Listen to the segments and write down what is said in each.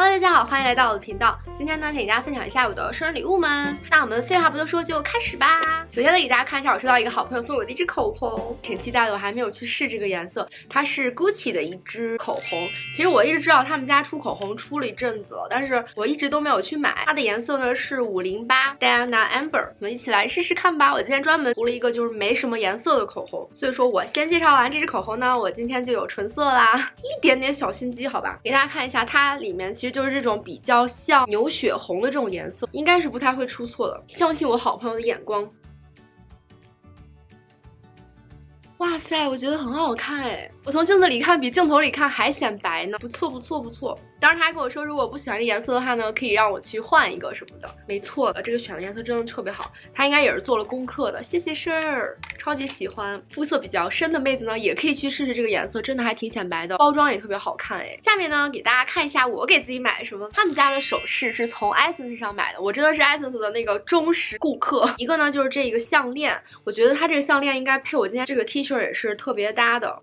Hello， 大家好，欢迎来到我的频道。今天呢，给大家分享一下我的生日礼物们。那我们废话不多说，就开始吧。首先呢，给大家看一下我收到一个好朋友送我的一支口红，挺期待的。我还没有去试这个颜色，它是 Gucci 的一支口红。其实我一直知道他们家出口红出了一阵子了，但是我一直都没有去买。它的颜色呢是508 Diana Amber， 我们一起来试试看吧。我今天专门涂了一个就是没什么颜色的口红，所以说我先介绍完这支口红呢，我今天就有唇色啦，一点点小心机，好吧？给大家看一下它里面。其实就是这种比较像牛血红的这种颜色，应该是不太会出错的。相信我好朋友的眼光。哇塞，我觉得很好看哎！我从镜子里看比镜头里看还显白呢，不错不错不错。当时他还跟我说，如果我不喜欢这颜色的话呢，可以让我去换一个什么的。没错的，这个选的颜色真的特别好，他应该也是做了功课的。谢谢事儿，超级喜欢。肤色比较深的妹子呢，也可以去试试这个颜色，真的还挺显白的，包装也特别好看哎。下面呢，给大家看一下我给自己买什么。他们家的首饰是从 SSENSE 上买的，我真的是 SSENSE 的那个忠实顾客。一个呢就是这个项链，我觉得它这个项链应该配我今天这个 T 恤。也是特别搭的，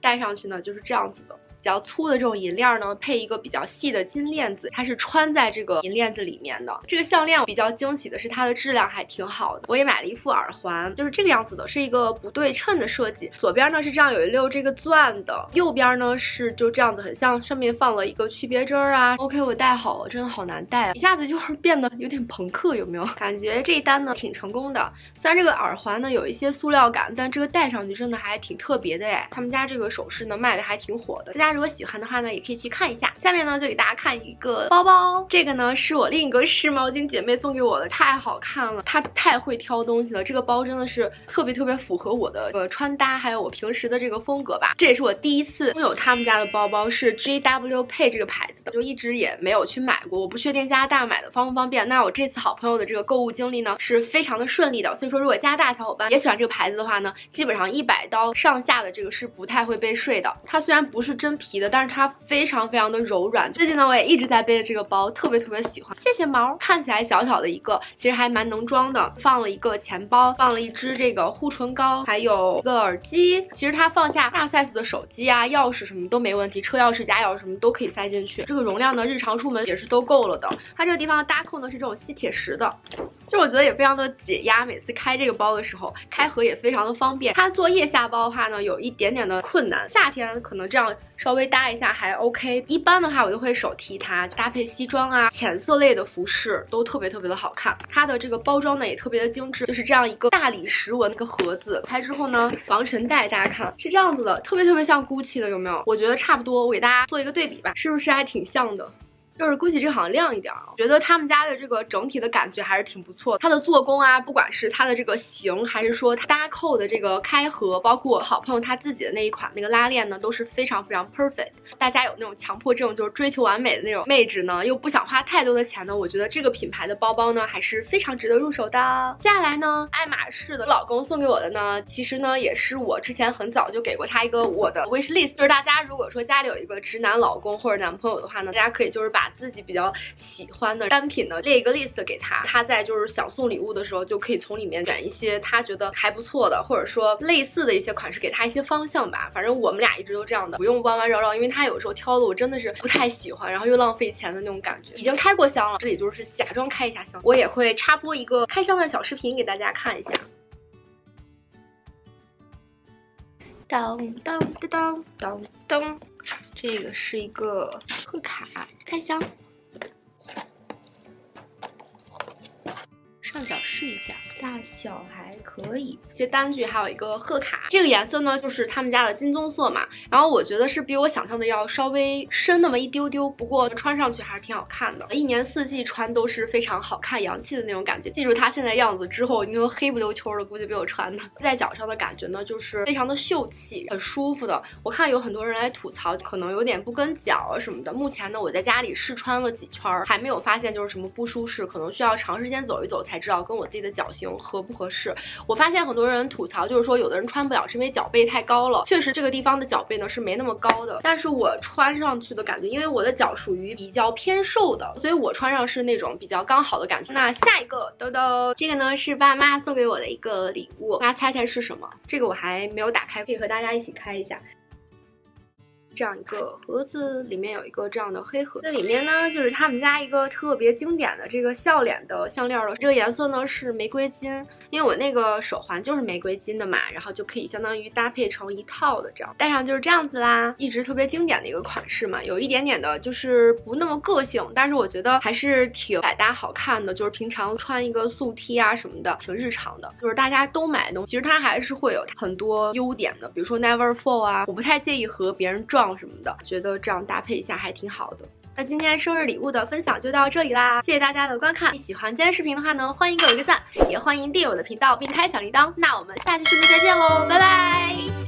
戴上去呢就是这样子的，比较粗的这种银链呢，配一个比较细的金链子，它是穿在这个银链子里面的。这个项链比较惊喜的是它的质量还挺好的，我也买了一副耳环，就是这个样子的，是一个不对称的设计，左边呢是这样有一溜这个钻的，右边呢是就这样子，很像上面放了一个区别针啊。OK， 我戴好了，真的好难戴啊，一下子就是变得有点朋克，有没有？感觉这一单呢挺成功的，虽然这个耳环呢有一些塑料感，但这个戴上去真的还挺特别的哎。他们家这个首饰呢卖的还挺火的，大家如果喜欢的话呢，也可以去看一下。下面呢，就给大家看一个包包，这个呢是我另一个湿毛巾姐妹送给我的，太好看了，她太会挑东西了。这个包真的是特别特别符合我的穿搭，还有我平时的这个风格吧。这也是我第一次拥有他们家的包包，是 JW PEI 这个牌子的，就一直也没有去买过。我不确定加拿大买的方不方便。那我这次好朋友的这个购物经历呢，是非常的顺利的。所以说，如果加拿大小伙伴也喜欢这个牌子的话呢，基本上$100上下的这个是不太会被税的。它虽然不是真皮的，但是它非常非常的柔软。最近呢，我也一直在背着这个包，特别特别喜欢。谢谢毛，看起来小小的一个，其实还蛮能装的。放了一个钱包，放了一支这个护唇膏，还有一个耳机。其实它放下大 size 的手机啊、钥匙什么都没问题，车钥匙、家钥匙什么都可以塞进去。这个容量呢，日常出门也是都够了的。它这个地方的搭扣呢是这种吸铁石的，就我觉得也非常的解压。每次开这个包的时候，开合也非常的方便。它做腋下包的话呢，有一点点的困难，夏天可能这样。稍微搭一下还 OK， 一般的话我就会手提它，搭配西装啊、浅色类的服饰都特别特别的好看。它的这个包装呢也特别的精致，就是这样一个大理石纹那个盒子，开之后呢，防尘袋大家看是这样子的，特别特别像 Gucci 的，有没有？我觉得差不多，我给大家做一个对比吧，是不是还挺像的？就是 Gucci 这个好像亮一点，觉得他们家的这个整体的感觉还是挺不错的。它的做工啊，不管是它的这个型，还是说它搭扣的这个开合，包括好朋友他自己的那一款那个拉链呢，都是非常非常 perfect。大家有那种强迫症，就是追求完美的那种妹纸呢，又不想花太多的钱呢，我觉得这个品牌的包包呢还是非常值得入手的。接下来呢，爱马仕的老公送给我的呢，其实呢也是我之前很早就给过他一个我的 wish list， 就是大家如果说家里有一个直男老公或者男朋友的话呢，大家可以就是把自己比较喜欢的单品呢列一个 list 给他，他在就是想送礼物的时候就可以从里面选一些他觉得还不错的，或者说类似的一些款式，给他一些方向吧。反正我们俩一直都这样的，不用弯弯绕绕，因为他有时候挑的我真的是不太喜欢，然后又浪费钱的那种感觉。已经开过箱了，这里就是假装开一下箱，我也会插播一个开箱的小视频给大家看一下。当当当当当，这个是一个贺卡，开箱，上角试一下。大小还可以，一些单据，还有一个贺卡。这个颜色呢，就是他们家的金棕色嘛。然后我觉得是比我想象的要稍微深那么一丢丢，不过穿上去还是挺好看的。一年四季穿都是非常好看、洋气的那种感觉。记住它现在样子之后，你说黑不溜秋的，估计被我穿的。在脚上的感觉呢，就是非常的秀气，很舒服的。我看有很多人来吐槽，可能有点不跟脚啊什么的。目前呢，我在家里试穿了几圈，还没有发现就是什么不舒适，可能需要长时间走一走才知道跟我自己的脚型合不合适。我发现很多人吐槽，就是说有的人穿不了是因为脚背太高了，确实这个地方的脚背呢是没那么高的，但是我穿上去的感觉，因为我的脚属于比较偏瘦的，所以我穿上是那种比较刚好的感觉。那下一个，兜兜，这个呢是爸妈送给我的一个礼物，大家猜猜是什么？这个我还没有打开，可以和大家一起开一下。这样一个盒子，里面有一个这样的黑盒子，里面呢就是他们家一个特别经典的这个笑脸的项链了。这个颜色呢是玫瑰金，因为我那个手环就是玫瑰金的嘛，然后就可以相当于搭配成一套的这样，戴上就是这样子啦。一直特别经典的一个款式嘛，有一点点的就是不那么个性，但是我觉得还是挺百搭好看的，就是平常穿一个素 T 啊什么的，挺日常的，就是大家都买的东西，其实它还是会有很多优点的，比如说 Never Fall 啊，我不太介意和别人撞什么的，觉得这样搭配一下还挺好的。那今天生日礼物的分享就到这里啦，谢谢大家的观看。喜欢今天视频的话呢，欢迎给我一个赞，也欢迎订阅我的频道并开小铃铛。那我们下期视频再见喽，拜拜。